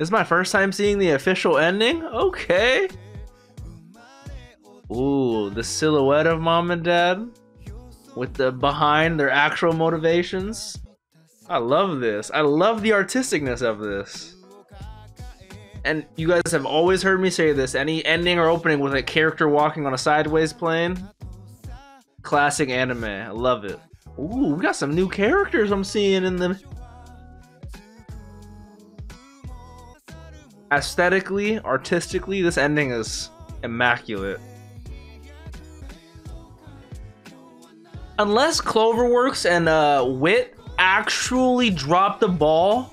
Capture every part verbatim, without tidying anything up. This is my first time seeing the official ending? Okay. Ooh, the silhouette of mom and dad with the behind their actual motivations. I love this. I love the artisticness of this. And you guys have always heard me say this, any ending or opening with a character walking on a sideways plane, classic anime. I love it. Ooh, we got some new characters I'm seeing in them. Aesthetically, artistically, this ending is immaculate. Unless Cloverworks and uh, Wit actually drop the ball,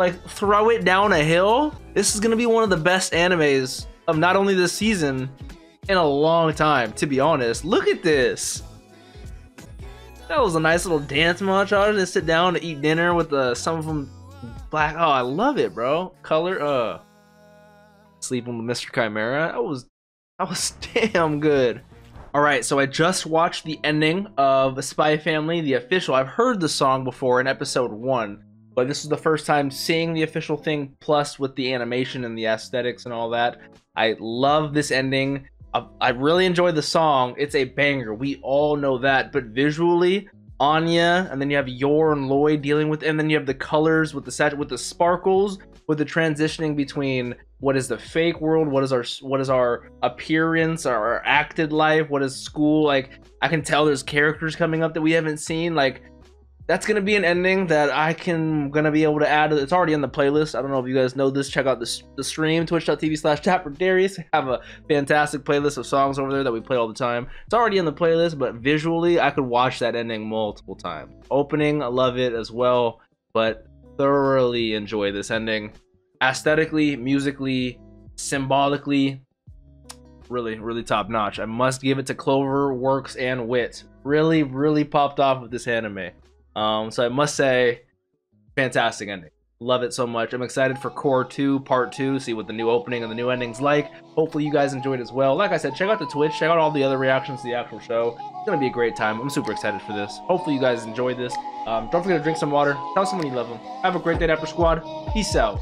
like throw it down a hill, this is gonna be one of the best animes of not only this season, in a long time, to be honest. Look at this. That was a nice little dance montage to sit down to eat dinner with uh, some of them black. Oh, I love it, bro. Color, uh, sleeping with Mister Chimera. That was, that was damn good. All right, so I just watched the ending of Spy Family, the official. I've heard the song before in episode one, but this is the first time seeing the official thing, plus with the animation and the aesthetics and all that. I love this ending. I really enjoyed the song. It's a banger. We all know that. But visually, Anya, and then you have Yor and Lloyd dealing with, and then you have the colors with the sat with the sparkles, with the transitioning between what is the fake world, what is our what is our appearance, our acted life, what is school. Like, I can tell there's characters coming up that we haven't seen. Like, that's gonna be an ending that I can gonna be able to add. It's already on the playlist. I don't know if you guys know this. Check out the the stream, twitch dot t v slash DapperDarius. Have a fantastic playlist of songs over there that we play all the time. It's already on the playlist, but visually, I could watch that ending multiple times. Opening, I love it as well, but thoroughly enjoy this ending. Aesthetically, musically, symbolically, really, really top notch. I must give it to Cloverworks and Wit. Really, really popped off with this anime. Um, so I must say, fantastic ending. Love it so much. I'm excited for Core two, Part two, see what the new opening and the new ending's like. Hopefully you guys enjoyed as well. Like I said, check out the Twitch, check out all the other reactions to the actual show. It's gonna be a great time. I'm super excited for this. Hopefully you guys enjoyed this. Um, don't forget to drink some water. Tell someone you love them. Have a great day, Dapper Squad. Peace out.